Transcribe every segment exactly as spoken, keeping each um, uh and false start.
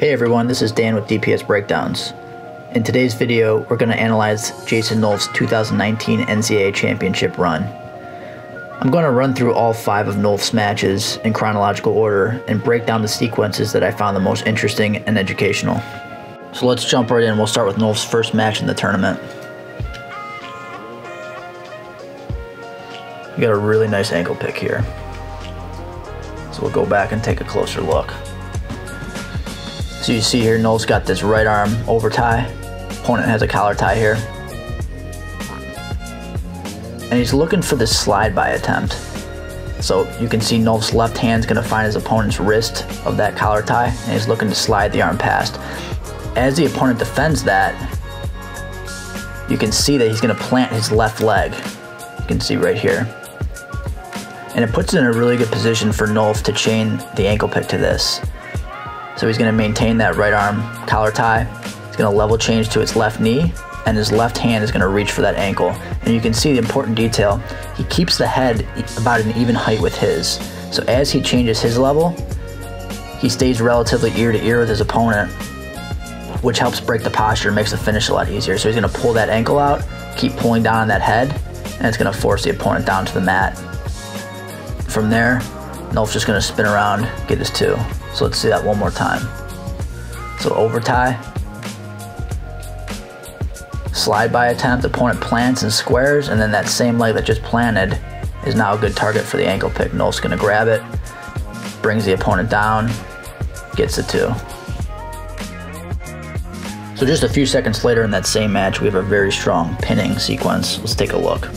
Hey everyone, this is Dan with D P S Breakdowns. In today's video, we're going to analyze Jason Nolf's two thousand nineteen N C double A Championship run. I'm going to run through all five of Nolf's matches in chronological order and break down the sequences that I found the most interesting and educational. So let's jump right in. We'll start with Nolf's first match in the tournament. We got a really nice ankle pick here. So we'll go back and take a closer look. So you see here, Nolf's got this right arm over tie. Opponent has a collar tie here. And he's looking for this slide by attempt. So you can see Nolf's left hand's gonna find his opponent's wrist of that collar tie, and he's looking to slide the arm past. As the opponent defends that, you can see that he's gonna plant his left leg. You can see right here. And it puts it in a really good position for Nolf to chain the ankle pick to this. So he's gonna maintain that right arm collar tie. He's gonna level change to its left knee, and his left hand is gonna reach for that ankle. And you can see the important detail. He keeps the head about an even height with his. So as he changes his level, he stays relatively ear to ear with his opponent, which helps break the posture and makes the finish a lot easier. So he's gonna pull that ankle out, keep pulling down on that head, and it's gonna force the opponent down to the mat. From there, Nolf's just gonna spin around, get his two. So let's see that one more time. So over tie, slide by attempt, opponent plants and squares, and then that same leg that just planted is now a good target for the ankle pick. Nolf's gonna grab it, brings the opponent down, gets the two. So just a few seconds later in that same match, we have a very strong pinning sequence. Let's take a look.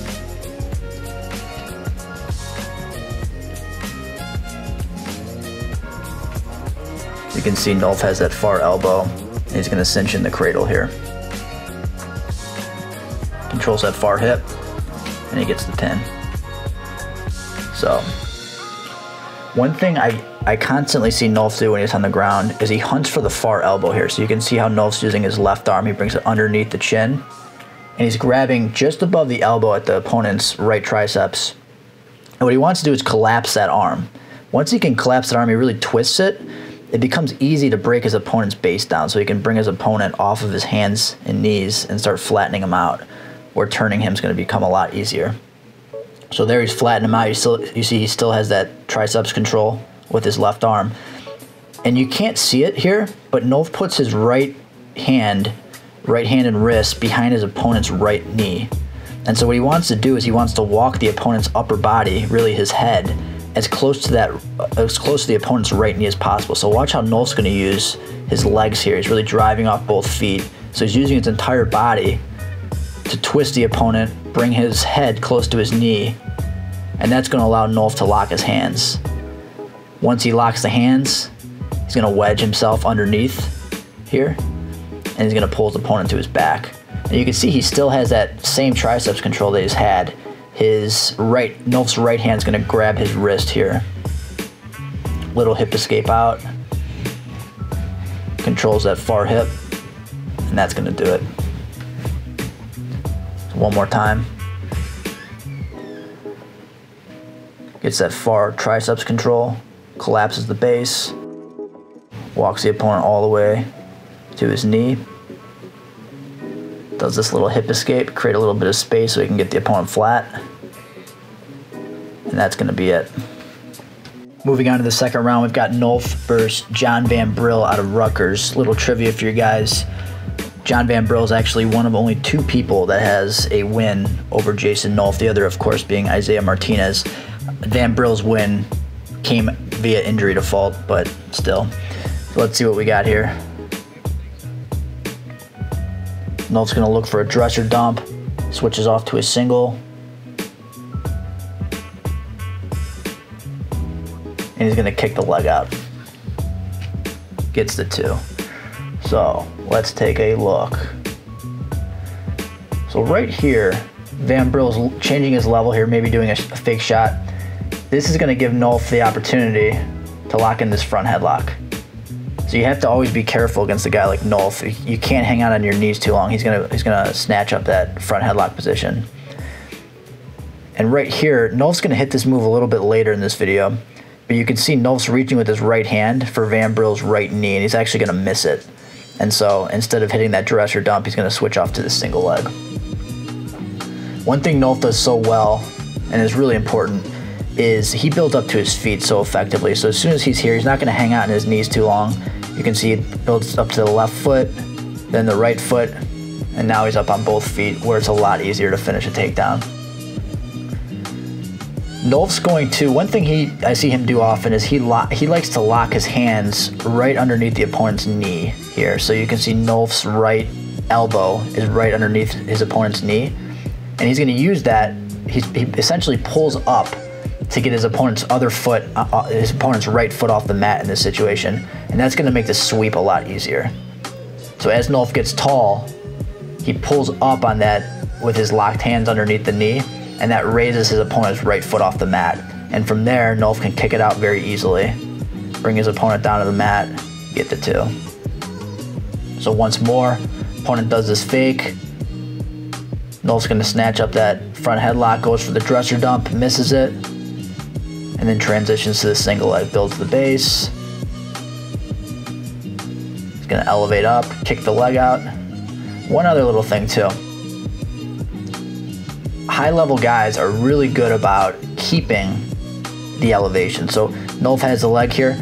You can see Nolf has that far elbow, and he's gonna cinch in the cradle here. Controls that far hip, and he gets the pin. So, one thing I, I constantly see Nolf do when he's on the ground is he hunts for the far elbow here. So you can see how Nolf's using his left arm. He brings it underneath the chin, and he's grabbing just above the elbow at the opponent's right triceps. And what he wants to do is collapse that arm. Once he can collapse that arm, he really twists it. It becomes easy to break his opponent's base down, so he can bring his opponent off of his hands and knees and start flattening him out, where turning him is going to become a lot easier. So there he's flattening him out. You, still, you see he still has that triceps control with his left arm. And you can't see it here, but Nolf puts his right hand, right hand and wrist behind his opponent's right knee. And so what he wants to do is he wants to walk the opponent's upper body, really his head, as close to that, as close to the opponent's right knee as possible. So watch how Nolf's gonna use his legs here. He's really driving off both feet. So he's using his entire body to twist the opponent, bring his head close to his knee, and that's gonna allow Nolf to lock his hands. Once he locks the hands, he's gonna wedge himself underneath here, and he's gonna pull his opponent to his back. And you can see he still has that same triceps control that he's had. His right, Nolf's right hand's gonna grab his wrist here. Little hip escape out. Controls that far hip, and that's gonna do it. So one more time. Gets that far triceps control, collapses the base, walks the opponent all the way to his knee. Does this little hip escape, create a little bit of space so he can get the opponent flat. And that's gonna be it. Moving on to the second round, we've got Nolf versus John VanBrill out of Rutgers. Little trivia for you guys. John VanBrill is actually one of only two people that has a win over Jason Nolf, the other of course being Isaiah Martinez. VanBrill's win came via injury default, but still. So let's see what we got here. Nolf's gonna look for a dresser dump, switches off to a single. And he's gonna kick the leg out. Gets the two. So let's take a look. So right here, VanBrill's changing his level here, maybe doing a, a fake shot. This is gonna give Nolf the opportunity to lock in this front headlock. So you have to always be careful against a guy like Nolf. You can't hang out on your knees too long. He's gonna, he's gonna snatch up that front headlock position. And right here, Nolf's gonna hit this move a little bit later in this video. But you can see Nolf's reaching with his right hand for VanBrill's right knee, and he's actually going to miss it. And so instead of hitting that dresser dump, he's going to switch off to the single leg. One thing Nolf does so well, and is really important, is he builds up to his feet so effectively. So as soon as he's here, he's not going to hang out on his knees too long. You can see he builds up to the left foot, then the right foot, and now he's up on both feet, where it's a lot easier to finish a takedown. Nolf's going to, one thing he I see him do often is he lo he likes to lock his hands right underneath the opponent's knee here. So you can see Nolf's right elbow is right underneath his opponent's knee, and he's going to use that. He, he essentially pulls up to get his opponent's other foot, uh, his opponent's right foot off the mat in this situation, and that's going to make the sweep a lot easier. So as Nolf gets tall, he pulls up on that with his locked hands underneath the knee, and that raises his opponent's right foot off the mat. And from there, Nolf can kick it out very easily, bring his opponent down to the mat, get the two. So once more, opponent does this fake. Nolf's gonna snatch up that front headlock, goes for the dresser dump, misses it, and then transitions to the single leg, builds the base. He's gonna elevate up, kick the leg out. One other little thing too. High level guys are really good about keeping the elevation. So Nolf has the leg here.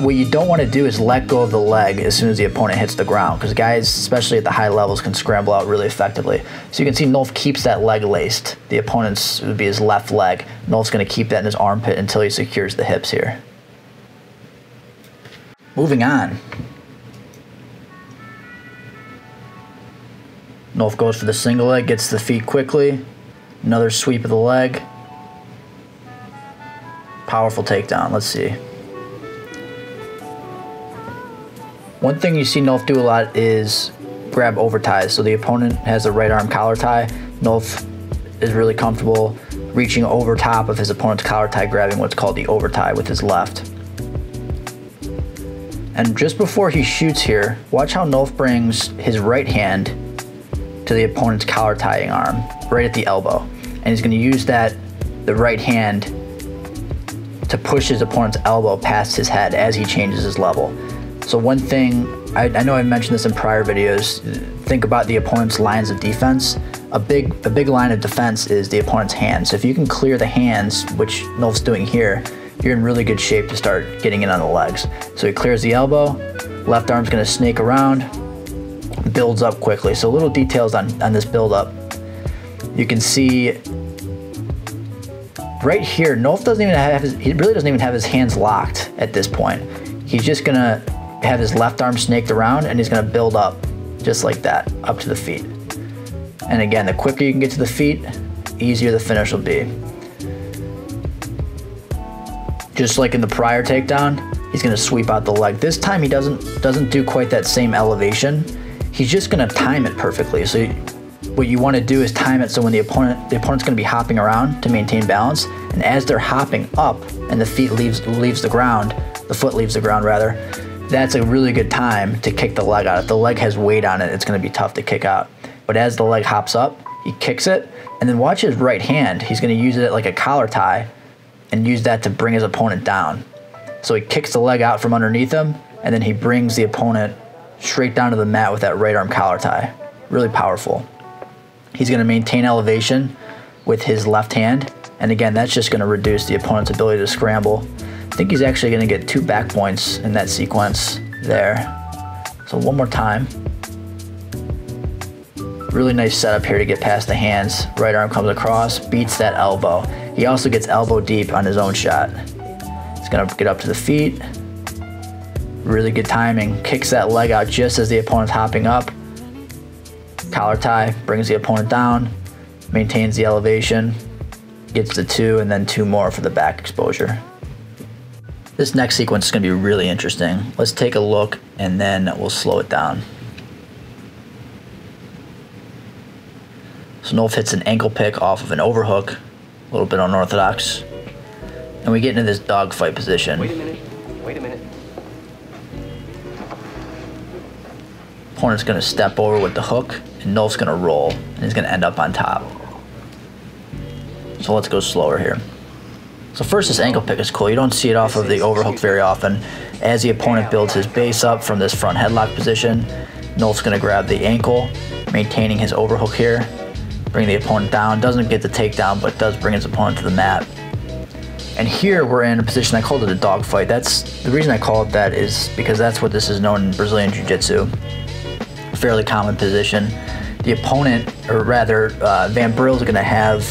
What you don't want to do is let go of the leg as soon as the opponent hits the ground, because guys, especially at the high levels, can scramble out really effectively. So you can see Nolf keeps that leg laced. The opponent's would be his left leg. Nolf's going to keep that in his armpit until he secures the hips here. Moving on. Nolf goes for the single leg, gets the feet quickly. Another sweep of the leg. Powerful takedown, let's see. One thing you see Nolf do a lot is grab over ties. So the opponent has the right arm collar tie. Nolf is really comfortable reaching over top of his opponent's collar tie, grabbing what's called the over tie with his left. And just before he shoots here, watch how Nolf brings his right hand to the opponent's collar tying arm, right at the elbow. And he's gonna use that, the right hand, to push his opponent's elbow past his head as he changes his level. So one thing, I, I know I mentioned this in prior videos, think about the opponent's lines of defense. A big, a big line of defense is the opponent's hands. So if you can clear the hands, which Nolf's doing here, you're in really good shape to start getting in on the legs. So he clears the elbow, left arm's gonna snake around, builds up quickly. So little details on, on this build up. You can see right here, Nolf doesn't even have his, he really doesn't even have his hands locked at this point. He's just gonna have his left arm snaked around, and he's gonna build up just like that, up to the feet. And again, the quicker you can get to the feet, easier the finish will be. Just like in the prior takedown, he's gonna sweep out the leg. This time he doesn't, doesn't do quite that same elevation. He's just gonna time it perfectly. So you, what you wanna do is time it so when the opponent, the opponent's gonna be hopping around to maintain balance, and as they're hopping up and the feet leaves, leaves the ground, the foot leaves the ground rather, that's a really good time to kick the leg out. If the leg has weight on it, it's gonna be tough to kick out. But as the leg hops up, he kicks it, and then watch his right hand. He's gonna use it like a collar tie and use that to bring his opponent down. So he kicks the leg out from underneath him, and then he brings the opponent straight down to the mat with that right arm collar tie. Really powerful. He's gonna maintain elevation with his left hand. And again, that's just gonna reduce the opponent's ability to scramble. I think he's actually gonna get two back points in that sequence there. So one more time. Really nice setup here to get past the hands. Right arm comes across, beats that elbow. He also gets elbow deep on his own shot. He's gonna get up to the feet. Really good timing. Kicks that leg out just as the opponent's hopping up. Collar tie, brings the opponent down, maintains the elevation, gets the two, and then two more for the back exposure. This next sequence is going to be really interesting. Let's take a look, and then we'll slow it down. So Nolf hits an ankle pick off of an overhook, a little bit unorthodox, and we get into this dogfight position. Wait a minute. Wait a minute. Opponent's going to step over with the hook, and Nolf's going to roll, and he's going to end up on top. So let's go slower here. So first, this ankle pick is cool. You don't see it off of the overhook very often. As the opponent builds his base up from this front headlock position, Nolf's gonna grab the ankle, maintaining his overhook here, bring the opponent down. Doesn't get the takedown, but does bring his opponent to the mat. And here we're in a position, I called it a dogfight. That's the reason I call it that, is because that's what this is known in Brazilian Jiu-Jitsu. Fairly common position. The opponent, or rather, uh, VanBrill is gonna have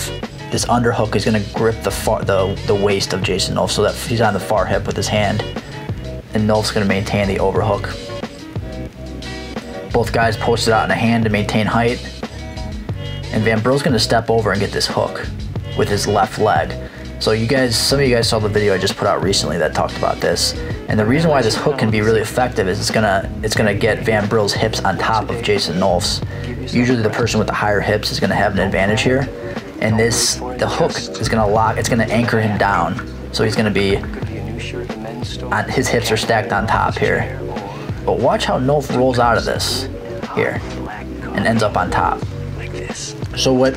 this underhook. Is gonna grip the, far, the the waist of Jason Nolf, so that he's on the far hip with his hand, and Nolf's gonna maintain the overhook. Both guys posted out in a hand to maintain height, and VanBrill's gonna step over and get this hook with his left leg. So you guys, some of you guys saw the video I just put out recently that talked about this. And the reason why this hook can be really effective is it's gonna it's gonna get VanBrill's hips on top of Jason Nolf's. Usually the person with the higher hips is gonna have an advantage here. And this, the hook is gonna lock, it's gonna anchor him down. So he's gonna be, on, his hips are stacked on top here. But watch how Nolf rolls out of this here and ends up on top. So what,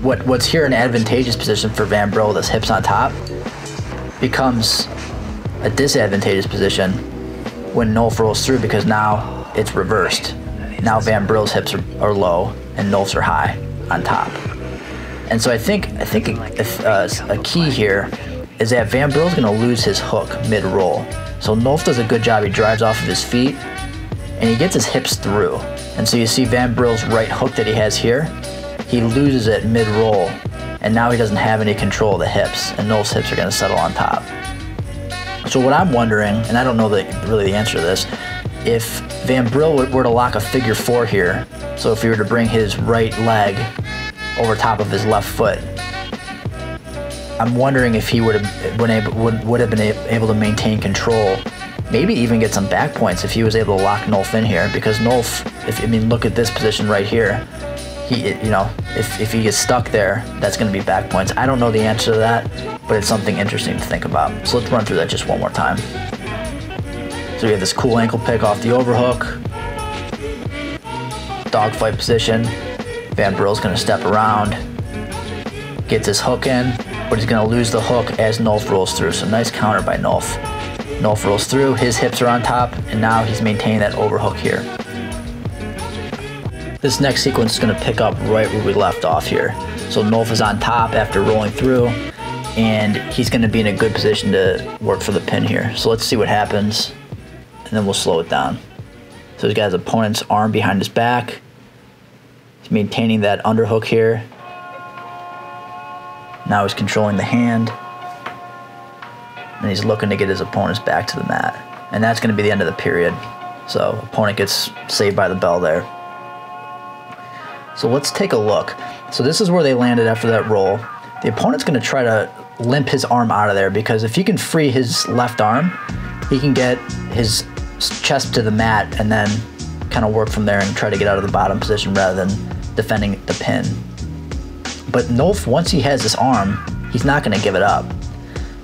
What, what's here an advantageous position for VanBrill, this hips on top, becomes a disadvantageous position when Nolf rolls through, because now it's reversed. Now VanBrill's hips are, are low and Nolf's are high on top. And so I think I think a, uh, a key here is that VanBrill's gonna lose his hook mid-roll. So Nolf does a good job. He drives off of his feet and he gets his hips through. And so you see VanBrill's right hook that he has here, he loses it mid-roll, and now he doesn't have any control of the hips, and Nolf's hips are gonna settle on top. So what I'm wondering, and I don't know the, really the answer to this, if VanBrill were to lock a figure four here, so if he were to bring his right leg over top of his left foot, I'm wondering if he would have been able, would, would have been able to maintain control, maybe even get some back points if he was able to lock Nolf in here, because Nolf, if, I mean, look at this position right here. He, you know, if, if he gets stuck there, that's going to be back points. I don't know the answer to that, but it's something interesting to think about. So let's run through that just one more time. So we have this cool ankle pick off the overhook. Dogfight position. VanBrill's going to step around. Gets his hook in, but he's going to lose the hook as Nolf rolls through. So nice counter by Nolf. Nolf rolls through, his hips are on top, and now he's maintaining that overhook here. This next sequence is gonna pick up right where we left off here. So Nolf is on top after rolling through, and he's gonna be in a good position to work for the pin here. So let's see what happens, and then we'll slow it down. So he's got his opponent's arm behind his back. He's maintaining that underhook here. Now he's controlling the hand, and he's looking to get his opponent's back to the mat. And that's gonna be the end of the period. So opponent gets saved by the bell there. So let's take a look. So this is where they landed after that roll. The opponent's gonna try to limp his arm out of there, because if he can free his left arm, he can get his chest to the mat and then kind of work from there and try to get out of the bottom position rather than defending the pin. But Nolf, once he has this arm, he's not gonna give it up.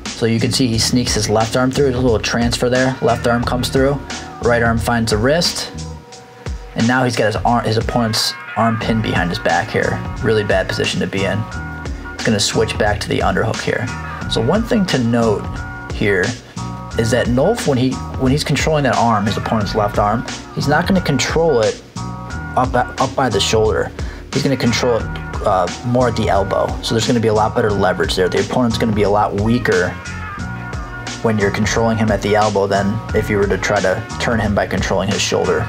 So you can see he sneaks his left arm through, there's a little transfer there. Left arm comes through, right arm finds the wrist, and now he's got his arm, his opponent's arm pinned behind his back here. Really bad position to be in. He's gonna switch back to the underhook here. So one thing to note here is that Nolf, when he when he's controlling that arm, his opponent's left arm, he's not gonna control it up, up by the shoulder. He's gonna control it uh, more at the elbow. So there's gonna be a lot better leverage there. The opponent's gonna be a lot weaker when you're controlling him at the elbow than if you were to try to turn him by controlling his shoulder.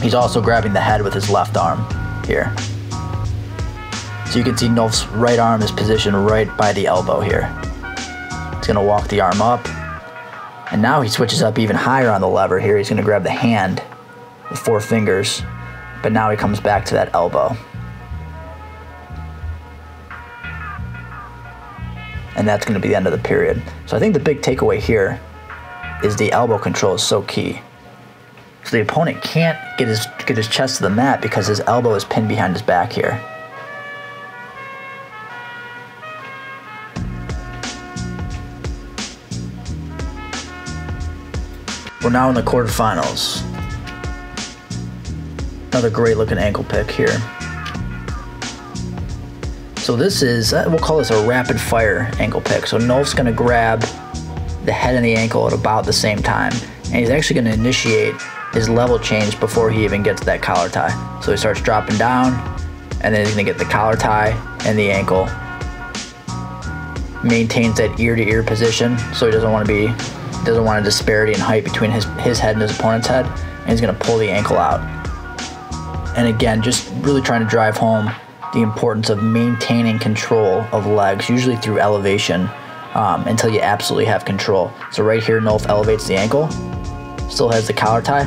He's also grabbing the head with his left arm here. So you can see Nolf's right arm is positioned right by the elbow here. He's gonna walk the arm up, and now he switches up even higher on the lever here. He's gonna grab the hand with four fingers, but now he comes back to that elbow. And that's gonna be the end of the period. So I think the big takeaway here is the elbow control is so key. So the opponent can't get his get his chest to the mat because his elbow is pinned behind his back here. We're now in the quarterfinals. Another great looking ankle pick here. So this is, we'll call this a rapid fire ankle pick. So Nolf's gonna grab the head and the ankle at about the same time. And he's actually gonna initiate his level change before he even gets that collar tie. So he starts dropping down, and then he's gonna get the collar tie and the ankle. Maintains that ear to ear position, so he doesn't wanna be, doesn't want a disparity in height between his, his head and his opponent's head, and he's gonna pull the ankle out. And again, just really trying to drive home the importance of maintaining control of legs, usually through elevation, um, until you absolutely have control. So right here, Nolf elevates the ankle, still has the collar tie,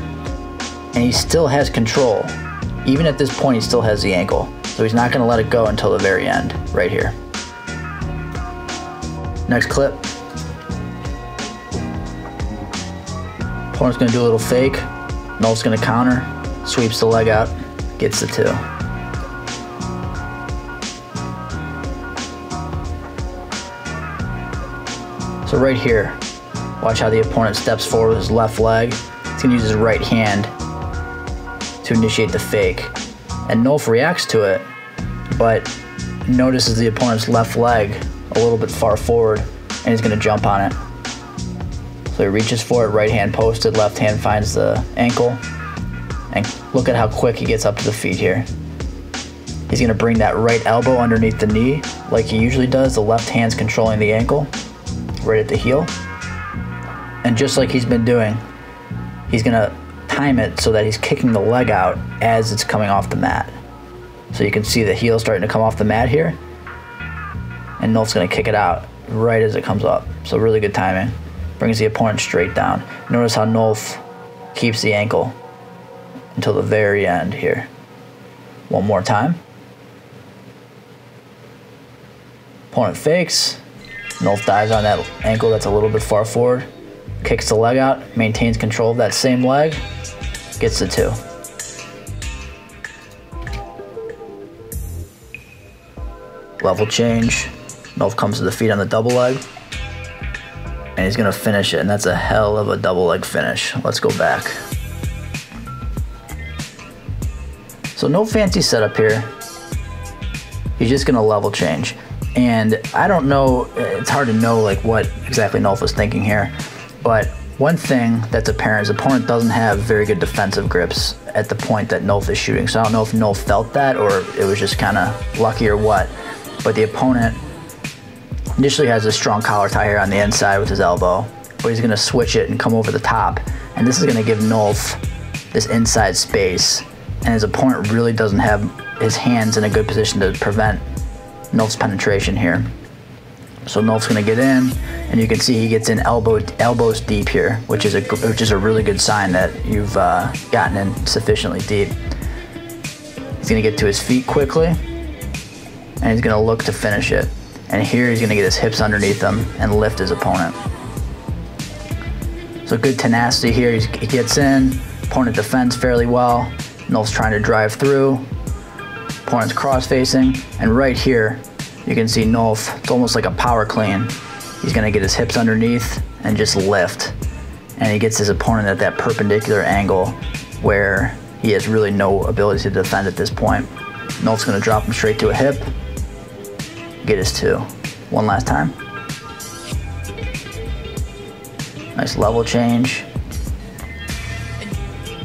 and he still has control. Even at this point, he still has the ankle. So he's not gonna let it go until the very end, right here. Next clip. Opponent's gonna do a little fake. Nolf's gonna counter, sweeps the leg out, gets the two. So right here, watch how the opponent steps forward with his left leg. He's gonna use his right hand to initiate the fake. And Nolf reacts to it, but notices the opponent's left leg a little bit far forward, and he's gonna jump on it. So he reaches for it, right hand posted, left hand finds the ankle, and look at how quick he gets up to the feet here. He's gonna bring that right elbow underneath the knee like he usually does, the left hand's controlling the ankle, right at the heel. And just like he's been doing, he's gonna time it so that he's kicking the leg out as it's coming off the mat. So you can see the heel starting to come off the mat here, and Nolf's gonna kick it out right as it comes up. So really good timing. Brings the opponent straight down. Notice how Nolf keeps the ankle until the very end here. One more time. Opponent fakes. Nolf dives on that ankle that's a little bit far forward, kicks the leg out, maintains control of that same leg, gets the two. Level change. Nolf comes to the feet on the double leg, and he's gonna finish it, and that's a hell of a double leg finish. Let's go back. So no fancy setup here. He's just gonna level change. And I don't know, it's hard to know like what exactly Nolf was thinking here, but one thing that's apparent is the opponent doesn't have very good defensive grips at the point that Nolf is shooting. So I don't know if Nolf felt that or it was just kinda lucky or what, but the opponent initially has a strong collar tie here on the inside with his elbow, but he's gonna switch it and come over the top. And this is gonna give Nolf this inside space, and his opponent really doesn't have his hands in a good position to prevent Nolf's penetration here. So Nolf's gonna get in, and you can see he gets in elbow, elbows deep here, which is a which is a really good sign that you've uh, gotten in sufficiently deep. He's gonna get to his feet quickly, and he's gonna look to finish it. And here he's gonna get his hips underneath him and lift his opponent. So good tenacity here, he's, he gets in, opponent defends fairly well, Nolf's trying to drive through, opponent's cross-facing, and right here, you can see Nolf, it's almost like a power clean. He's gonna get his hips underneath and just lift. And he gets his opponent at that perpendicular angle where he has really no ability to defend at this point. Nolf's gonna drop him straight to a hip, get his two. One last time. Nice level change.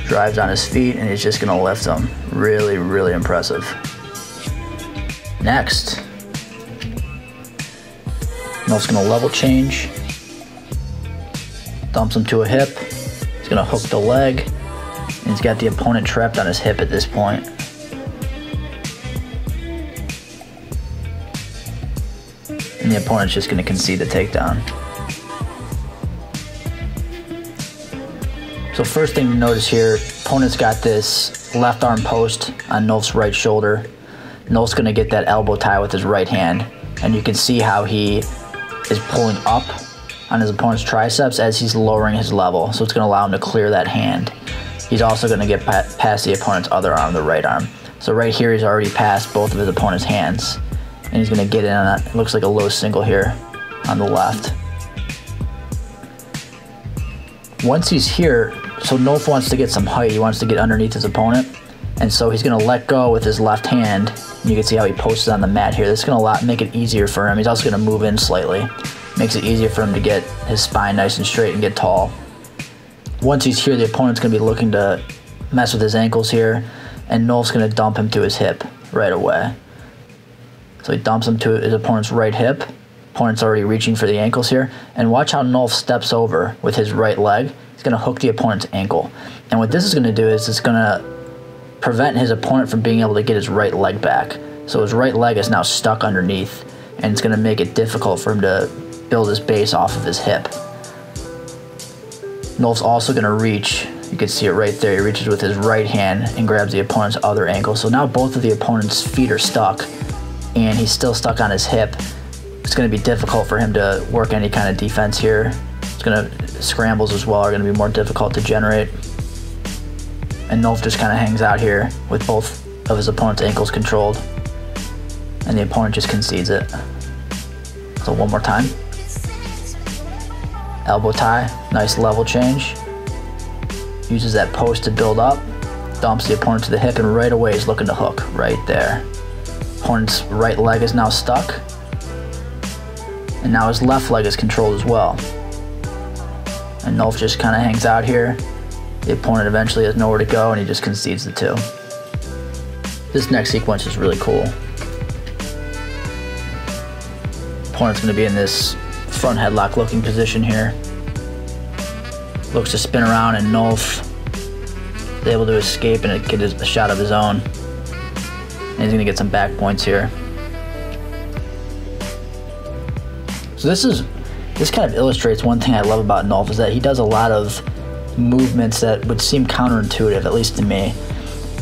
Drives on his feet, and he's just gonna lift them. Really, really impressive. Next. Nolf's gonna level change. Dumps him to a hip. He's gonna hook the leg. And he's got the opponent trapped on his hip at this point. And the opponent's just gonna concede the takedown. So first thing to notice here, opponent's got this left arm post on Nolf's right shoulder. Nolf's gonna get that elbow tie with his right hand. And you can see how he is pulling up on his opponent's triceps as he's lowering his level. So it's gonna allow him to clear that hand. He's also gonna get past the opponent's other arm, the right arm. So right here, he's already passed both of his opponent's hands. And he's gonna get in on that, it looks like a low single here on the left. Once he's here, so Nolf wants to get some height, he wants to get underneath his opponent. And so he's going to let go with his left hand. You can see how he posts on the mat here. This is going to make it easier for him. He's also going to move in slightly. Makes it easier for him to get his spine nice and straight and get tall. Once he's here, the opponent's going to be looking to mess with his ankles here, and Nolf's going to dump him to his hip right away. So he dumps him to his opponent's right hip. Opponent's already reaching for the ankles here. And watch how Nolf steps over with his right leg. He's going to hook the opponent's ankle. And what this is going to do is it's going to prevent his opponent from being able to get his right leg back. So his right leg is now stuck underneath, and it's going to make it difficult for him to build his base off of his hip. Nolf's also going to reach. You can see it right there. He reaches with his right hand and grabs the opponent's other ankle. So now both of the opponent's feet are stuck, and he's still stuck on his hip. It's going to be difficult for him to work any kind of defense here. It's going to scrambles as well are going to be more difficult to generate. And Nolf just kind of hangs out here with both of his opponent's ankles controlled, and the opponent just concedes it. So one more time. Elbow tie, nice level change. Uses that post to build up, dumps the opponent to the hip, and right away he's looking to hook right there. Opponent's right leg is now stuck, and now his left leg is controlled as well. And Nolf just kind of hangs out here. The opponent eventually has nowhere to go, and he just concedes the two. This next sequence is really cool. Opponent's going to be in this front headlock looking position here. Looks to spin around, and Nolf is able to escape and get a shot of his own. And he's going to get some back points here. So this is this kind of illustrates one thing I love about Nolf, is that he does a lot of movements that would seem counterintuitive, at least to me.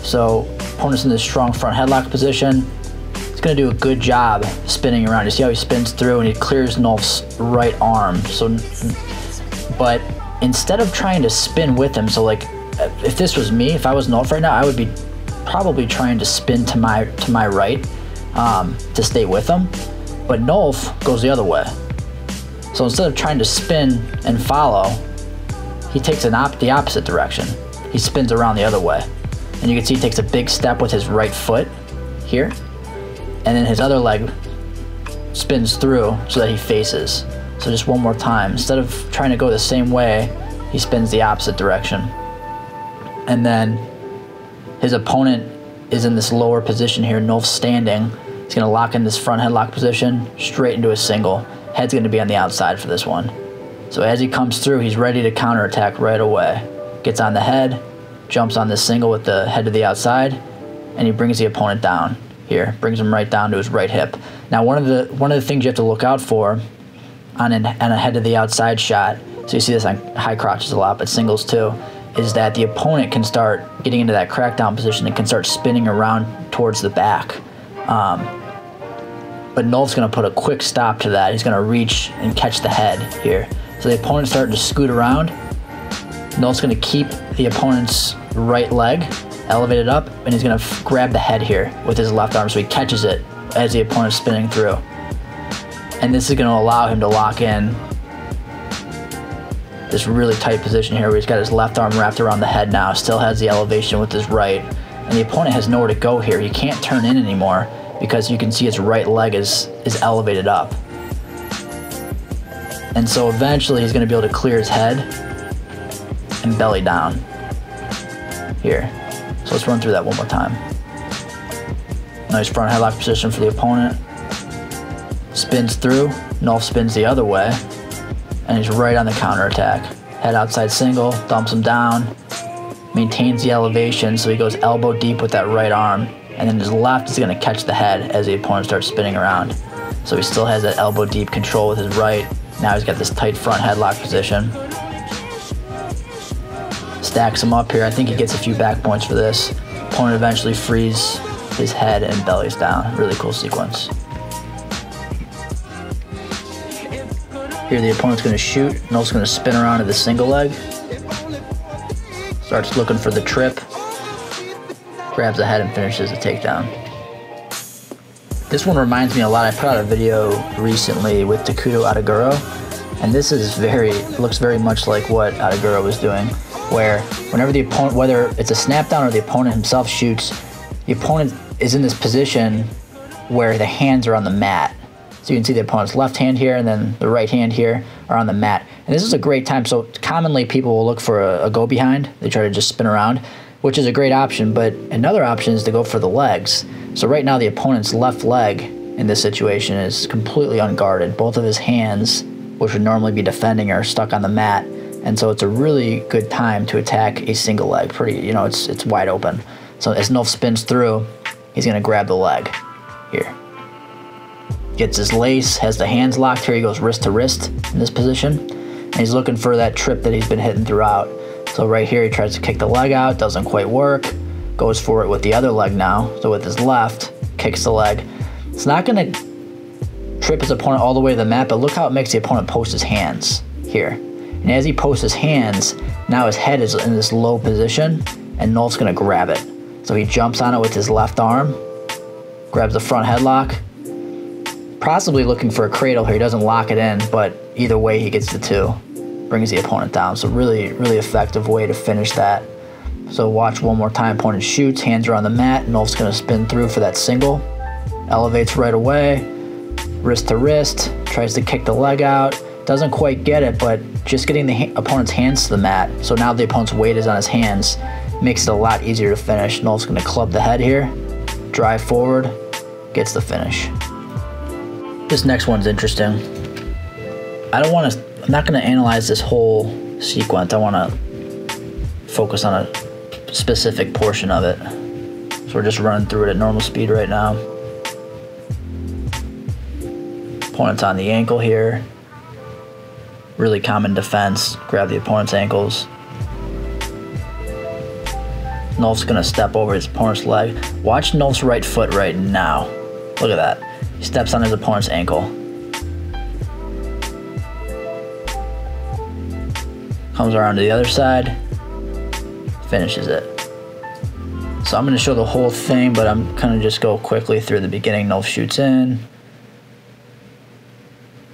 So opponent's in this strong front headlock position. He's going to do a good job spinning around. You see how he spins through, and he clears Nolf's right arm. So, but instead of trying to spin with him, so like if this was me, if I was Nolf right now, I would be probably trying to spin to my to my right um, to stay with him. But Nolf goes the other way. So instead of trying to spin and follow, he takes an op the opposite direction. He spins around the other way. And you can see he takes a big step with his right foot here, and then his other leg spins through so that he faces. So just one more time. Instead of trying to go the same way, he spins the opposite direction. And then his opponent is in this lower position here. Nolf's standing. He's going to lock in this front headlock position straight into a single. Head's going to be on the outside for this one. So as he comes through, he's ready to counterattack right away. Gets on the head, jumps on this single with the head to the outside, and he brings the opponent down here. Brings him right down to his right hip. Now one of the one of the things you have to look out for on, an, on a head to the outside shot, so you see this on high crotches a lot, but singles too, is that the opponent can start getting into that crackdown position and can start spinning around towards the back. Um, but Nolf's going to put a quick stop to that. He's going to reach and catch the head here. So the opponent's starting to scoot around. Nolf's going to keep the opponent's right leg elevated up, and he's going to grab the head here with his left arm, so he catches it as the opponent's spinning through. And this is going to allow him to lock in this really tight position here where he's got his left arm wrapped around the head now, still has the elevation with his right, and the opponent has nowhere to go here. He can't turn in anymore because you can see his right leg is, is elevated up. And so eventually he's going to be able to clear his head and belly down here. So let's run through that one more time. Nice front headlock position for the opponent. Spins through, Nolf spins the other way, and he's right on the counterattack. Head outside single, dumps him down, maintains the elevation, so he goes elbow deep with that right arm, and then his left is gonna catch the head as the opponent starts spinning around. So he still has that elbow deep control with his right. Now he's got this tight front headlock position. Stacks him up here. I think he gets a few back points for this. Opponent eventually frees his head and bellies down. Really cool sequence. Here the opponent's going to shoot. Nolf's going to spin around to the single leg. Starts looking for the trip. Grabs the head and finishes the takedown. This one reminds me a lot. I put out a video recently with Takuto Otoguro, and this is very looks very much like what Otoguro was doing. where whenever the opponent, whether it's a snap down or the opponent himself shoots, the opponent is in this position where the hands are on the mat. So you can see the opponent's left hand here and then the right hand here are on the mat. And this is a great time. So commonly people will look for a, a go behind. They try to just spin around, which is a great option. But another option is to go for the legs. So right now the opponent's left leg in this situation is completely unguarded. Both of his hands, which would normally be defending, are stuck on the mat. And so it's a really good time to attack a single leg. Pretty, you know, it's, it's wide open. So as Nolf spins through, he's gonna grab the leg here. Gets his lace, has the hands locked here. He goes wrist to wrist in this position. And he's looking for that trip that he's been hitting throughout. So right here, he tries to kick the leg out, doesn't quite work. Goes for it with the other leg now. So with his left, kicks the leg. It's not gonna trip his opponent all the way to the mat, but look how it makes the opponent post his hands here. And as he posts his hands, now his head is in this low position and Nolf's gonna grab it. So he jumps on it with his left arm, grabs the front headlock, possibly looking for a cradle here. He doesn't lock it in, but either way he gets the two, brings the opponent down. So really, really effective way to finish that. So watch one more time, opponent shoots, hands are on the mat, Nolf's gonna spin through for that single, elevates right away, wrist to wrist, tries to kick the leg out, doesn't quite get it, but just getting the ha opponent's hands to the mat, so now the opponent's weight is on his hands, makes it a lot easier to finish. Nolf's gonna club the head here, drive forward, gets the finish. This next one's interesting. I don't want to, I'm not going to analyze this whole sequence. I want to focus on a specific portion of it. So we're just running through it at normal speed right now. Opponent's on the ankle here. Really common defense. Grab the opponent's ankles. Nolf's going to step over his opponent's leg. Watch Nolf's right foot right now. Look at that. He steps on his opponent's ankle. Comes around to the other side, finishes it. So I'm gonna show the whole thing, but I'm gonna just go quickly through the beginning. Nolf shoots in,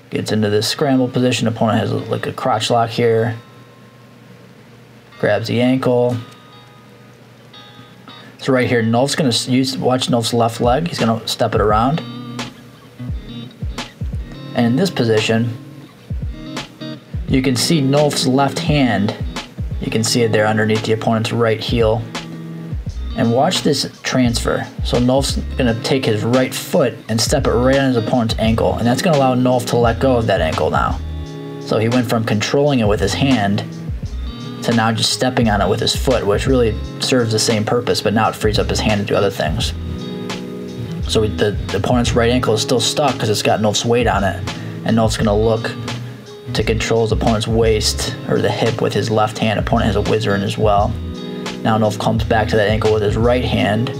gets into this scramble position. Opponent has like a crotch lock here. Grabs the ankle. So right here, Nolf's gonna use, watch Nolf's left leg. He's gonna step it around. And in this position, you can see Nolf's left hand. You can see it there underneath the opponent's right heel. And watch this transfer. So Nolf's gonna take his right foot and step it right on his opponent's ankle. And that's gonna allow Nolf to let go of that ankle now. So he went from controlling it with his hand to now just stepping on it with his foot, which really serves the same purpose, but now it frees up his hand to do other things. So the, the opponent's right ankle is still stuck because it's got Nolf's weight on it. And Nolf's gonna look to control his opponent's waist or the hip with his left hand. Opponent has a wizard as well. Now Nolf comes back to that ankle with his right hand.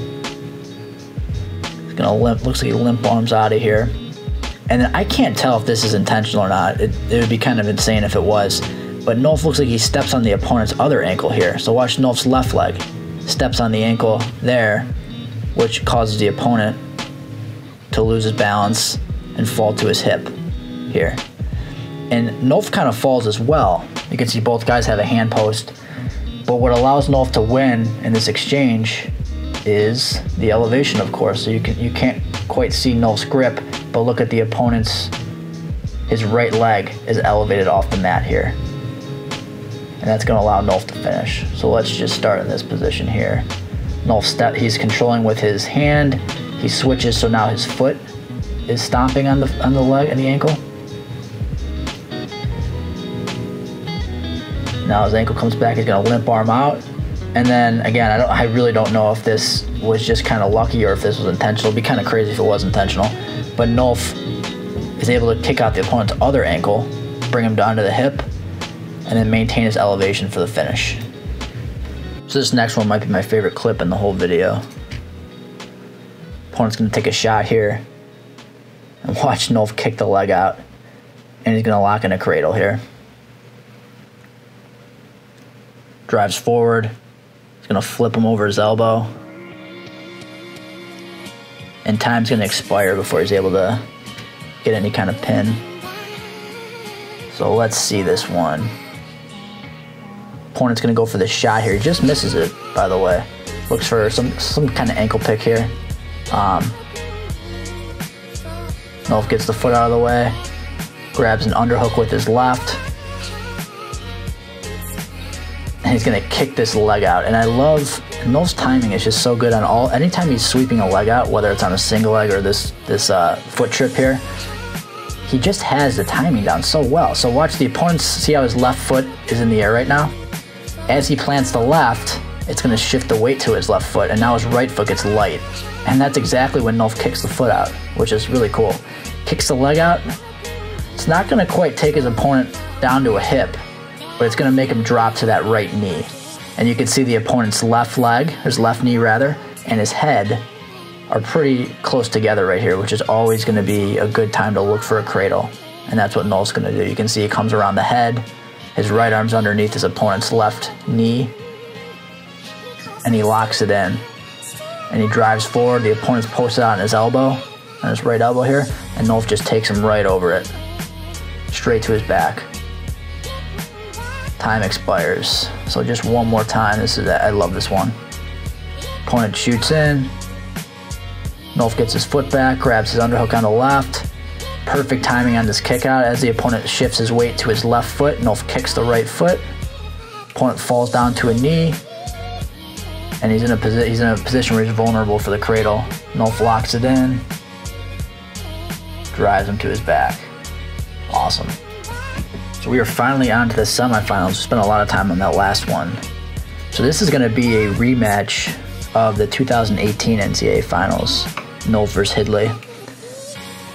He's gonna limp, looks like he limp arms out of here. And then I can't tell if this is intentional or not. It, it would be kind of insane if it was. But Nolf looks like he steps on the opponent's other ankle here. So watch Nolf's left leg. Steps on the ankle there, which causes the opponent to lose his balance and fall to his hip here. And Nolf kind of falls as well. You can see both guys have a hand post, but what allows Nolf to win in this exchange is the elevation, of course. So you, can, you can't quite see Nolf's grip, but look at the opponent's, his right leg is elevated off the mat here. And that's gonna allow Nolf to finish. So let's just start in this position here. Nolf step, he's controlling with his hand. He switches, so now his foot is stomping on the, on the leg and the ankle. Now his ankle comes back, he's gonna limp arm out. And then again, I, don't, I really don't know if this was just kind of lucky or if this was intentional. It'd be kind of crazy if it was intentional. But Nolf is able to kick out the opponent's other ankle, bring him down to the hip, and then maintain his elevation for the finish. So this next one might be my favorite clip in the whole video. Opponent's gonna take a shot here and watch Nolf kick the leg out, and he's gonna lock in a cradle here. Drives forward, he's gonna flip him over his elbow, and time's gonna expire before he's able to get any kind of pin. So let's see this one. opponent's gonna go for the shot here. He just misses it, by the way. Looks for some some kind of ankle pick here. Um, Nolf gets the foot out of the way, grabs an underhook with his left, and he's gonna kick this leg out. And I love Nolf's timing is just so good on all. Anytime he's sweeping a leg out, whether it's on a single leg or this this uh, foot trip here, he just has the timing down so well. So watch the opponents, see how his left foot is in the air right now. As he plants the left, it's gonna shift the weight to his left foot, and now his right foot gets light. And that's exactly when Nolf kicks the foot out, which is really cool. Kicks the leg out. It's not gonna quite take his opponent down to a hip, but it's gonna make him drop to that right knee. And you can see the opponent's left leg, his left knee rather, and his head are pretty close together right here, which is always gonna be a good time to look for a cradle. And that's what Nolf's gonna do. You can see he comes around the head, his right arm's underneath his opponent's left knee, and he locks it in. And he drives forward, the opponent's posted on his elbow, on his right elbow here, and Nolf just takes him right over it, straight to his back. Time expires. So just one more time, this is, I love this one. Opponent shoots in, Nolf gets his foot back, grabs his underhook on the left, perfect timing on this kick out. As the opponent shifts his weight to his left foot, Nolf kicks the right foot, opponent falls down to a knee, and he's in a posi he's in a position where he's vulnerable for the cradle. Nolf locks it in, drives him to his back. Awesome. So we are finally on to the semifinals. We spent a lot of time on that last one. So this is gonna be a rematch of the two thousand eighteen N C double A Finals, Nolf versus Hidley.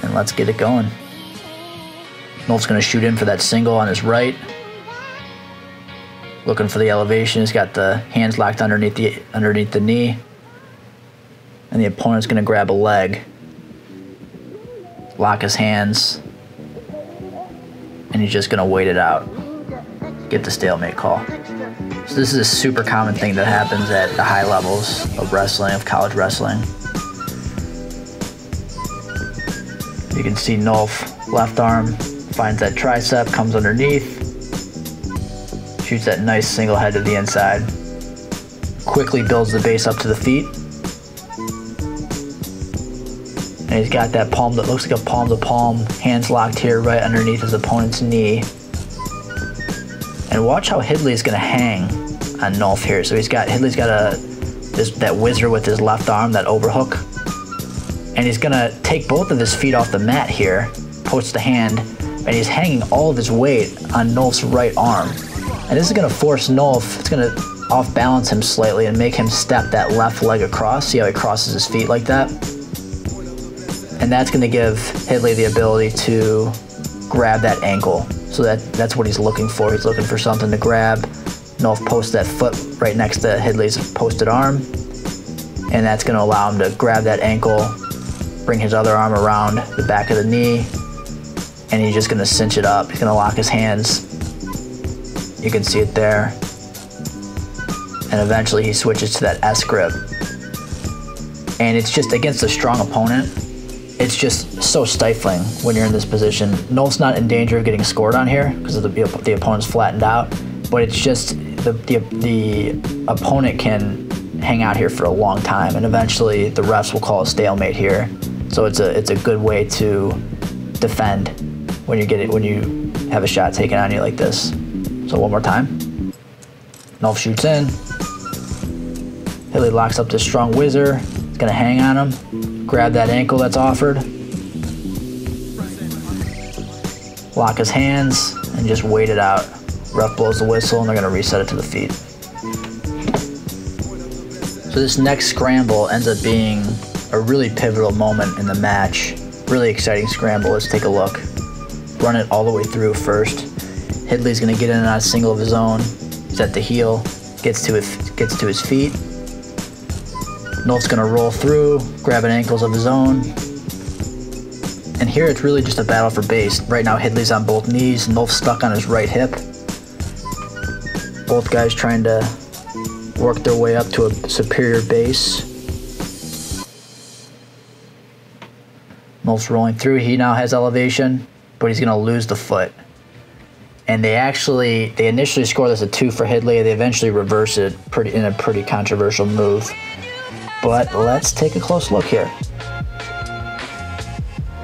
And let's get it going. Nolf's gonna shoot in for that single on his right. Looking for the elevation. He's got the hands locked underneath the underneath the knee. And the opponent's gonna grab a leg, lock his hands, and he's just gonna wait it out. Get the stalemate call. So this is a super common thing that happens at the high levels of wrestling, of college wrestling. You can see Nolf, left arm, finds that tricep, comes underneath, shoots that nice single head to the inside. Quickly builds the base up to the feet. And he's got that palm that looks like a palm to palm, hands locked here right underneath his opponent's knee. And watch how Hidley's gonna hang on Nolf here. So he's got, Hidley's got a, this, that whizzer with his left arm, that overhook. And he's gonna take both of his feet off the mat here, posts the hand, and he's hanging all of his weight on Nolf's right arm. And this is gonna force Nolf, it's gonna off balance him slightly and make him step that left leg across. See how he crosses his feet like that? And that's gonna give Hidley the ability to grab that ankle. So that, that's what he's looking for. He's looking for something to grab. Nolf posts that foot right next to Hidley's posted arm. And that's gonna allow him to grab that ankle, bring his other arm around the back of the knee, and he's just gonna cinch it up. He's gonna lock his hands. You can see it there. And eventually he switches to that S grip. And it's just against a strong opponent. It's just so stifling when you're in this position. Nolf's not in danger of getting scored on here because of the, the opponent's flattened out, but it's just the, the, the opponent can hang out here for a long time, and eventually the refs will call a stalemate here. So it's a, it's a good way to defend when you get it, when you have a shot taken on you like this. So one more time. Nolf shoots in. Hidley locks up this strong whizzer. He's gonna hang on him. Grab that ankle that's offered. Lock his hands and just wait it out. Ref blows the whistle and they're gonna reset it to the feet. So this next scramble ends up being a really pivotal moment in the match. Really exciting scramble, let's take a look. Run it all the way through first. Hidley's gonna get in on a single of his own. He's at the heel, gets to his, gets to his feet. Nolf's gonna roll through, grabbing ankles of his own. And here it's really just a battle for base. Right now Hidley's on both knees, Nolf's stuck on his right hip. Both guys trying to work their way up to a superior base. Nolf's rolling through, he now has elevation, but he's gonna lose the foot. and they actually they initially scored this a two for Hidley. They eventually reverse it pretty in a pretty controversial move. But let's take a close look here.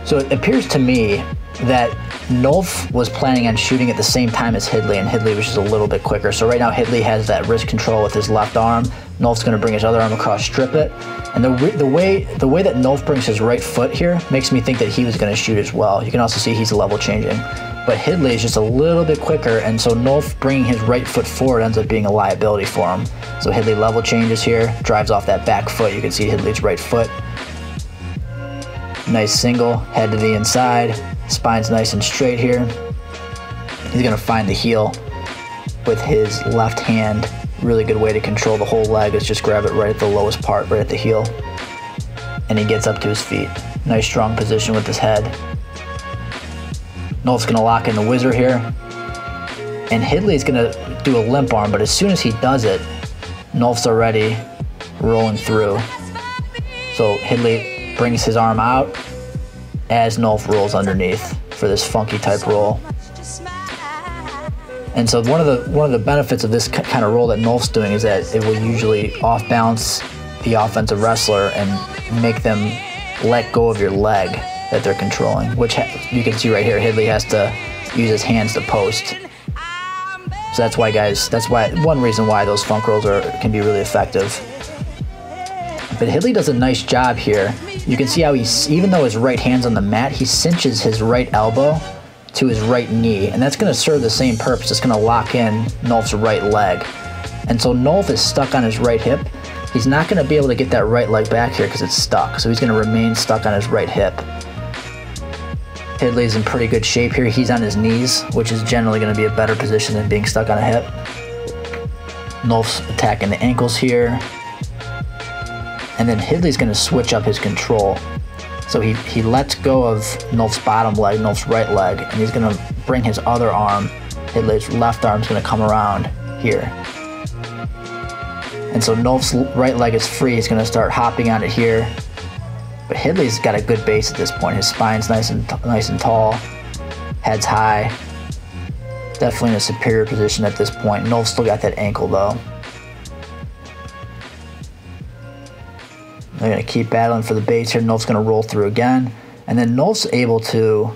So it appears to me that Nolf was planning on shooting at the same time as Hidley, and Hidley was just a little bit quicker. So right now Hidley has that wrist control with his left arm. Nolf's going to bring his other arm across, strip it. And the, the way the way that Nolf brings his right foot here makes me think that he was going to shoot as well. You can also see he's level changing. But Hidley is just a little bit quicker, and so Nolf bringing his right foot forward ends up being a liability for him. So Hidley level changes here, drives off that back foot. You can see Hidley's right foot. Nice single, head to the inside. Spine's nice and straight here. He's gonna find the heel with his left hand. Really good way to control the whole leg is just grab it right at the lowest part, right at the heel. And he gets up to his feet. Nice strong position with his head. Nolf's gonna lock in the wizard here. And Hidley's gonna do a limp arm, but as soon as he does it, Nolf's already rolling through. So Hidley brings his arm out as Nolf rolls underneath for this funky type roll. And so one of the one of the benefits of this kind of roll that Nolf's doing is that it will usually off bounce the offensive wrestler and make them let go of your leg that they're controlling, which you can see right here. Hidley has to use his hands to post. So that's why guys, that's why one reason why those funk rolls are can be really effective. But Hidley does a nice job here. You can see how he's, even though his right hand's on the mat, he cinches his right elbow to his right knee, and that's gonna serve the same purpose. It's gonna lock in Nolf's right leg. And so Nolf is stuck on his right hip. He's not gonna be able to get that right leg back here because it's stuck, so he's gonna remain stuck on his right hip. Hidley's in pretty good shape here. He's on his knees, which is generally gonna be a better position than being stuck on a hip. Nolf's attacking the ankles here. And then Hidley's gonna switch up his control. So he, he lets go of Nolf's bottom leg, Nolf's right leg, and he's gonna bring his other arm, Hidley's left arm's gonna come around here. And so Nolf's right leg is free, he's gonna start hopping on it here. But Hidley's got a good base at this point. His spine's nice and, nice and tall, head's high. Definitely in a superior position at this point. Nolf's still got that ankle though. They're gonna keep battling for the base here. Nolf's gonna roll through again. And then Nolf's able to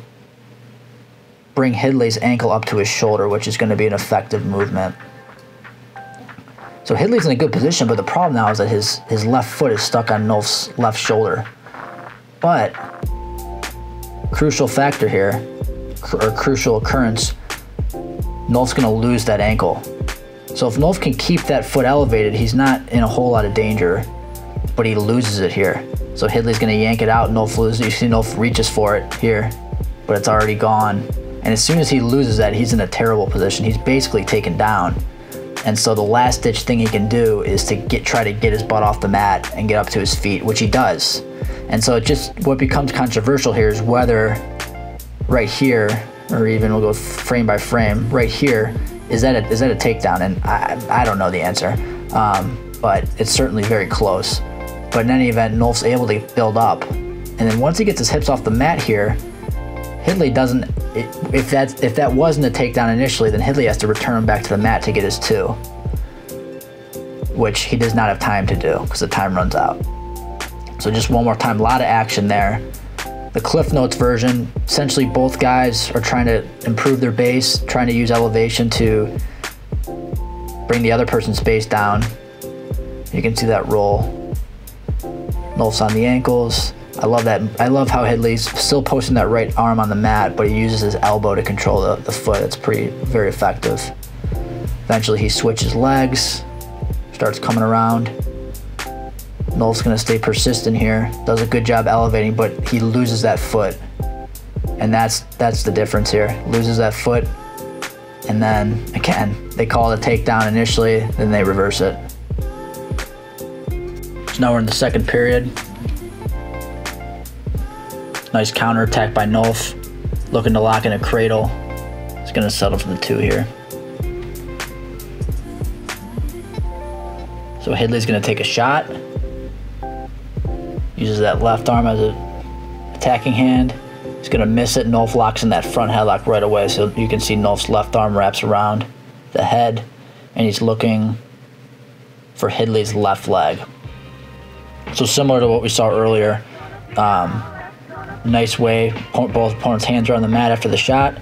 bring Hidley's ankle up to his shoulder, which is gonna be an effective movement. So Hidley's in a good position, but the problem now is that his, his left foot is stuck on Nolf's left shoulder. But, crucial factor here, or crucial occurrence, Nolf's gonna lose that ankle. So if Nolf can keep that foot elevated, he's not in a whole lot of danger. But he loses it here. So Hidley's gonna yank it out, Nolf loses it. You see Nolf reaches for it here, but it's already gone. And as soon as he loses that, he's in a terrible position. He's basically taken down. And so the last ditch thing he can do is to get try to get his butt off the mat and get up to his feet, which he does. And so it just, what becomes controversial here is whether right here, or even we'll go frame by frame, right here, is that a, is that a takedown? And I, I don't know the answer, um, but it's certainly very close. But in any event, Nolf's able to build up. And then once he gets his hips off the mat here, Hidley doesn't, if that, if that wasn't a takedown initially, then Hidley has to return him back to the mat to get his two, which he does not have time to do because the time runs out. So just one more time, a lot of action there. The Cliff Notes version, essentially both guys are trying to improve their base, trying to use elevation to bring the other person's base down. You can see that roll. Nolf's on the ankles. I love that. I love how Hidley's still posting that right arm on the mat, but he uses his elbow to control the, the foot. It's pretty, very effective. Eventually he switches legs, starts coming around. Nolf's gonna stay persistent here. Does a good job elevating, but he loses that foot. And that's, that's the difference here. Loses that foot. And then again, they call it a takedown initially, then they reverse it. Now we're in the second period. Nice counterattack by Nolf. Looking to lock in a cradle. He's gonna settle for the two here. So Hidley's gonna take a shot. Uses that left arm as an attacking hand. He's going to miss it. Nolf locks in that front headlock right away, so you can see Nolf's left arm wraps around the head, and he's looking for Hidley's left leg. So similar to what we saw earlier, um, nice way. Both opponents' hands are on the mat after the shot.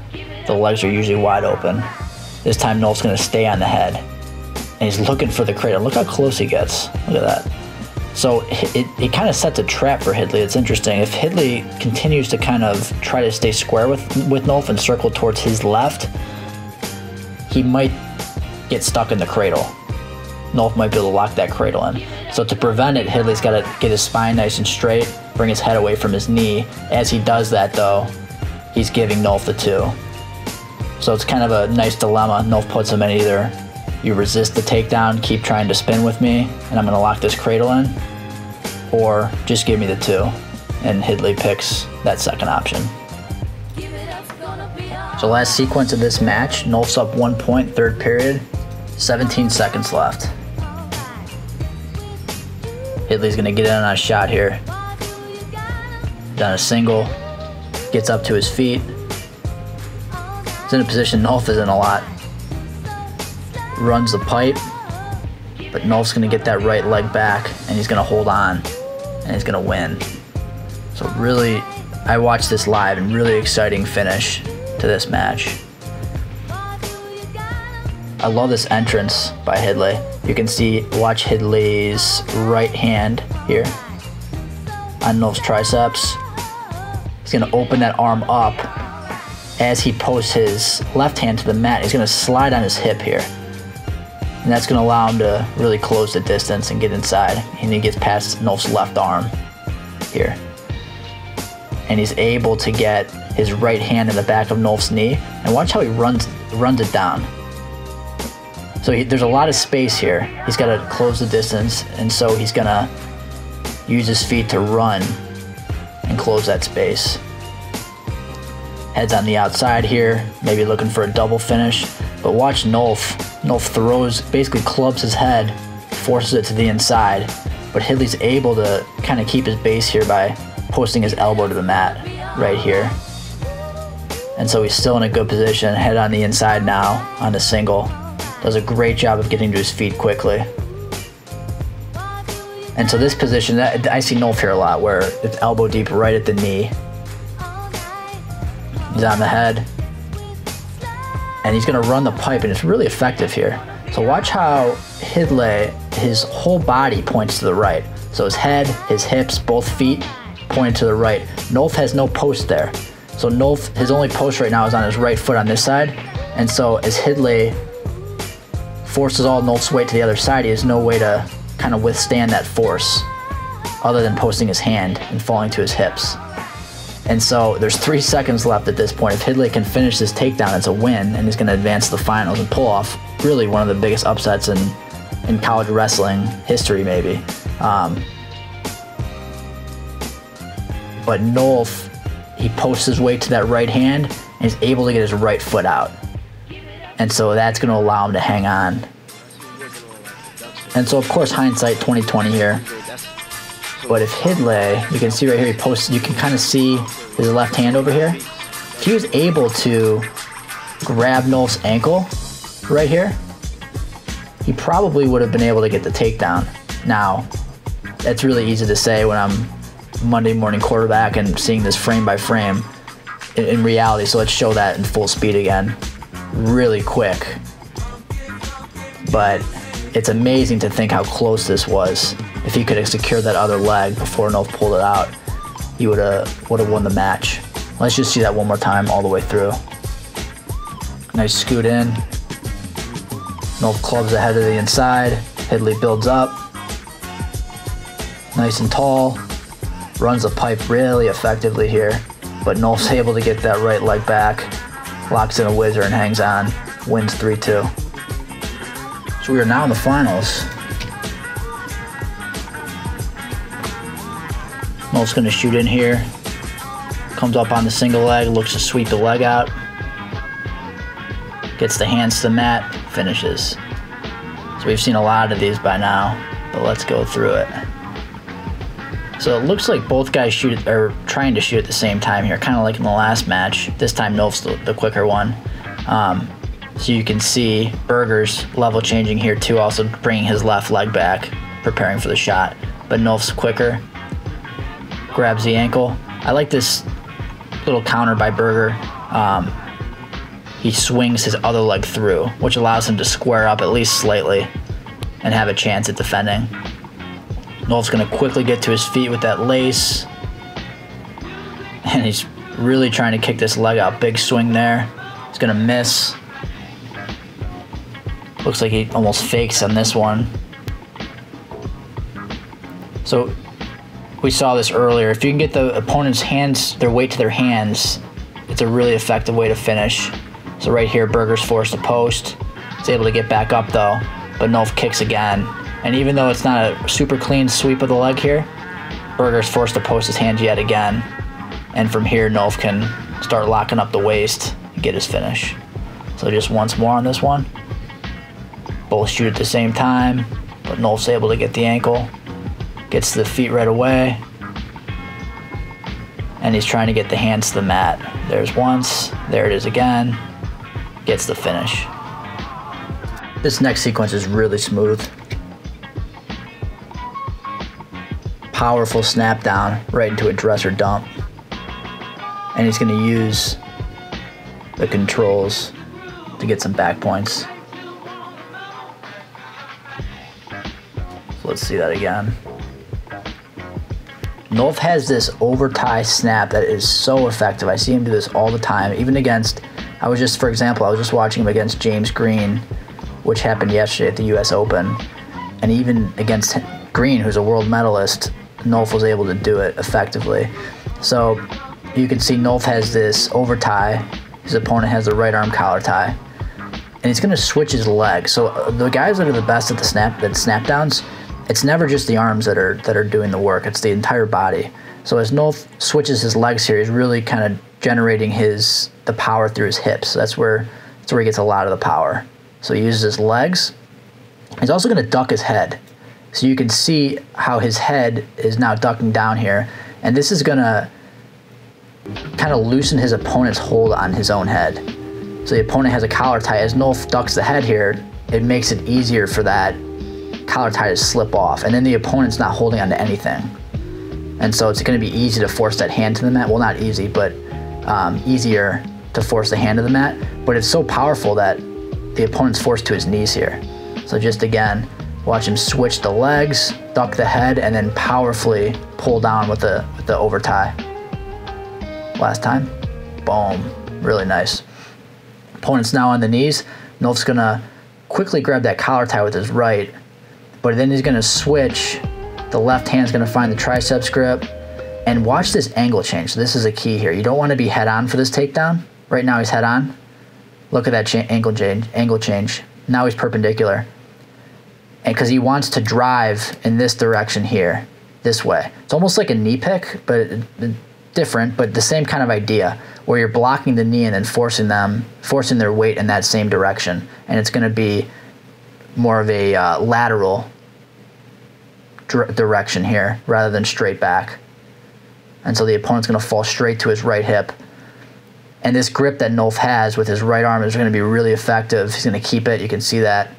The legs are usually wide open. This time Nolf's going to stay on the head, and he's looking for the cradle. Look how close he gets. Look at that. So it, it, it kind of sets a trap for Hidley. It's interesting. If Hidley continues to kind of try to stay square with, with Nolf and circle towards his left, he might get stuck in the cradle. Nolf might be able to lock that cradle in. So to prevent it, Hidley's got to get his spine nice and straight, bring his head away from his knee. As he does that, though, he's giving Nolf the two. So it's kind of a nice dilemma. Nolf puts him in either. You resist the takedown, keep trying to spin with me, and I'm going to lock this cradle in, or just give me the two. And Hidley picks that second option. So last sequence of this match, Nolf's up one point, third period, seventeen seconds left. Hidley's going to get in on a shot here. Done a single, gets up to his feet. He's in a position Nolf is in a lot. Runs the pipe, but Nolf's gonna get that right leg back, and he's gonna hold on, and he's gonna win. So really, I watched this live, and really exciting finish to this match. I love this entrance by Hidley. You can see, watch Hidley's right hand here on Nolf's triceps. He's gonna open that arm up. As he posts his left hand to the mat, he's gonna slide on his hip here. And that's going to allow him to really close the distance and get inside. And he gets past Nolf's left arm here. And he's able to get his right hand in the back of Nolf's knee. And watch how he runs runs it down. So he, there's a lot of space here. He's got to close the distance. And so he's going to use his feet to run and close that space. Heads on the outside here. Maybe looking for a double finish. But watch Nolf. Nolf throws, basically clubs his head, forces it to the inside, but Hidley's able to kind of keep his base here by posting his elbow to the mat right here. And so he's still in a good position, head on the inside now on the single. Does a great job of getting to his feet quickly. And so this position, I see Nolf here a lot, where it's elbow deep right at the knee. He's on the head. And he's going to run the pipe, and it's really effective here. So watch how Hidley, his whole body points to the right. So his head, his hips, both feet point to the right. Nolf has no post there. So Nolf, his only post right now is on his right foot on this side. And so as Hidley forces all Nolf's weight to the other side, he has no way to kind of withstand that force other than posting his hand and falling to his hips. And so there's three seconds left at this point. If Hidley can finish this takedown, it's a win, and he's going to advance the finals and pull off really one of the biggest upsets in, in college wrestling history, maybe. Um, but Nolf, he posts his weight to that right hand, and he's able to get his right foot out. And so that's going to allow him to hang on. And so, of course, hindsight twenty twenty here. But if Hidley, you can see right here, he posts, you can kind of see his left hand over here. If he was able to grab Nolf's ankle right here, he probably would have been able to get the takedown. Now, that's really easy to say when I'm Monday morning quarterback and seeing this frame by frame in, in reality. So let's show that in full speed again, really quick. But it's amazing to think how close this was. If he could have secured that other leg before Nolf pulled it out, he would have would have won the match. Let's just see that one more time all the way through. Nice scoot in. Nolf clubs the head to the inside. Hidley builds up. Nice and tall. Runs the pipe really effectively here. But Nolf's able to get that right leg back. Locks in a whizzer and hangs on. Wins three two. So we are now in the finals. Nolf's going to shoot in here, comes up on the single leg, looks to sweep the leg out, gets the hands to the mat, finishes. So we've seen a lot of these by now, but let's go through it. So it looks like both guys shoot are trying to shoot at the same time here, kind of like in the last match. This time Nolf's the, the quicker one. Um, so you can see Berger's level changing here too, also bringing his left leg back, preparing for the shot. But Nolf's quicker, grabs the ankle. I like this little counter by Berger. Um, he swings his other leg through, which allows him to square up at least slightly and have a chance at defending. Nolf's gonna quickly get to his feet with that lace. And he's really trying to kick this leg out. Big swing there. He's gonna miss. Looks like he almost fakes on this one. So we saw this earlier. If you can get the opponent's hands, their weight to their hands, it's a really effective way to finish. So right here, Berger's forced to post. He's able to get back up though, but Nolf kicks again. And even though it's not a super clean sweep of the leg here, Berger's forced to post his hand yet again. And from here, Nolf can start locking up the waist and get his finish. So just once more on this one. Both shoot at the same time, but Nolf's able to get the ankle. Gets to the feet right away. And he's trying to get the hands to the mat. There's once, there it is again. Gets the finish. This next sequence is really smooth. Powerful snap down right into a dresser dump. And he's gonna use the controls to get some back points. Let's see that again. Nolf has this over tie snap that is so effective. I see him do this all the time, even against, I was just, for example, I was just watching him against James Green, which happened yesterday at the U S Open. And even against Green, who's a world medalist, Nolf was able to do it effectively. So you can see Nolf has this over tie. His opponent has the right arm collar tie. And he's gonna switch his leg. So the guys that are the best at the snap, at snap downs, it's never just the arms that are that are doing the work, it's the entire body. So as Nolf switches his legs here, he's really kind of generating his the power through his hips. So that's where that's where he gets a lot of the power. So he uses his legs. He's also gonna duck his head. So you can see how his head is now ducking down here. And this is gonna kind of loosen his opponent's hold on his own head. So the opponent has a collar tie. As Nolf ducks the head here, it makes it easier for that collar tie to slip off, and then the opponent's not holding on to anything. And so it's gonna be easy to force that hand to the mat. Well, not easy, but um, easier to force the hand to the mat. But it's so powerful that the opponent's forced to his knees here. So just again, watch him switch the legs, duck the head, and then powerfully pull down with the, with the over tie. Last time, boom, really nice. Opponent's now on the knees. Nolf's gonna quickly grab that collar tie with his right, but then he's gonna switch. The left hand's gonna find the triceps grip, and watch this angle change. So this is a key here. You don't wanna be head on for this takedown. Right now he's head on. Look at that cha angle change, angle change. Now he's perpendicular. And cause he wants to drive in this direction here, this way. It's almost like a knee pick, but it, it, different, but the same kind of idea where you're blocking the knee and then forcing them, forcing their weight in that same direction. And it's gonna be more of a uh, lateral direction here rather than straight back. And so the opponent's gonna fall straight to his right hip. And this grip that Nolf has with his right arm is gonna be really effective. He's gonna keep it, you can see that.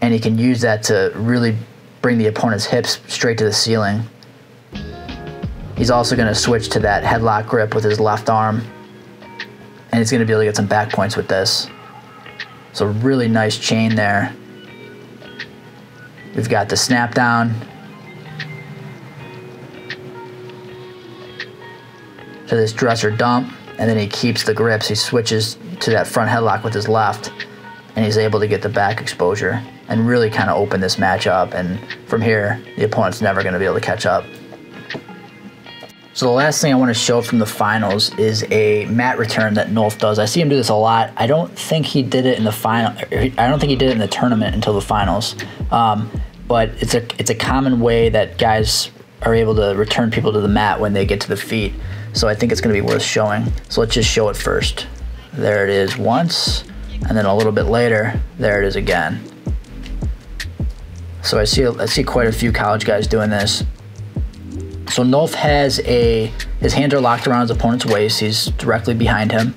And he can use that to really bring the opponent's hips straight to the ceiling. He's also gonna switch to that headlock grip with his left arm. And he's gonna be able to get some back points with this. So really nice chain there. We've got the snap down to this dresser dump, and then he keeps the grips. He switches to that front headlock with his left, and he's able to get the back exposure and really kind of open this match up. And from here, the opponent's never gonna be able to catch up. So the last thing I want to show from the finals is a mat return that Nolf does. I see him do this a lot. I don't think he did it in the final. I don't think he did it in the tournament until the finals. Um, but it's a it's a common way that guys are able to return people to the mat when they get to the feet. So I think it's going to be worth showing. So let's just show it first. There it is once, and then a little bit later, there it is again. So I see I see quite a few college guys doing this. So Nolf has a, his hands are locked around his opponent's waist. He's directly behind him.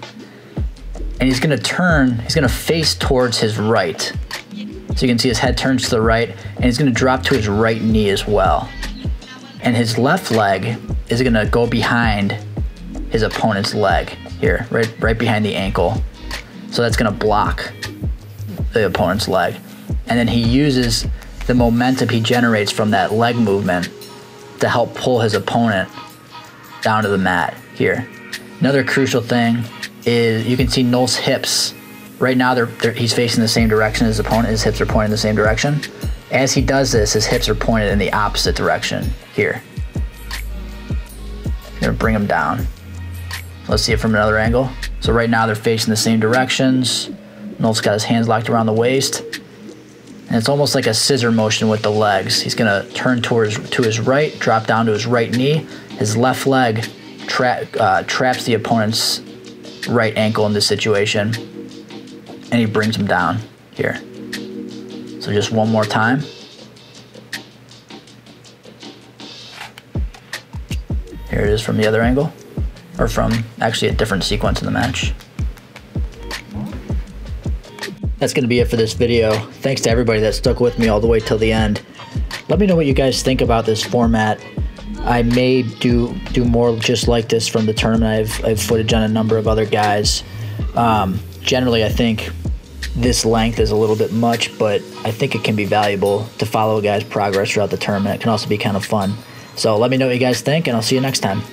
And he's gonna turn, he's gonna face towards his right. So you can see his head turns to the right, and he's gonna drop to his right knee as well. And his left leg is gonna go behind his opponent's leg here, right, right behind the ankle. So that's gonna block the opponent's leg. And then he uses the momentum he generates from that leg movement to help pull his opponent down to the mat here. Another crucial thing is you can see Nolf's hips. Right now, they're, they're, he's facing the same direction as his opponent. His hips are pointing the same direction. As he does this, his hips are pointed in the opposite direction here. I'm gonna bring him down. Let's see it from another angle. So right now, they're facing the same directions. Nolf's got his hands locked around the waist. And it's almost like a scissor motion with the legs. He's gonna turn towards to his right, drop down to his right knee. His left leg tra uh, traps the opponent's right ankle in this situation, and he brings him down here. So just one more time. Here it is from the other angle, or from actually a different sequence in the match. That's going to be it for this video. Thanks to everybody that stuck with me all the way till the end. Let me know what you guys think about this format. I may do do more just like this from the tournament. I have, I have footage on a number of other guys. Um, generally, I think this length is a little bit much, but I think it can be valuable to follow a guy's progress throughout the tournament. It can also be kind of fun. So let me know what you guys think, and I'll see you next time.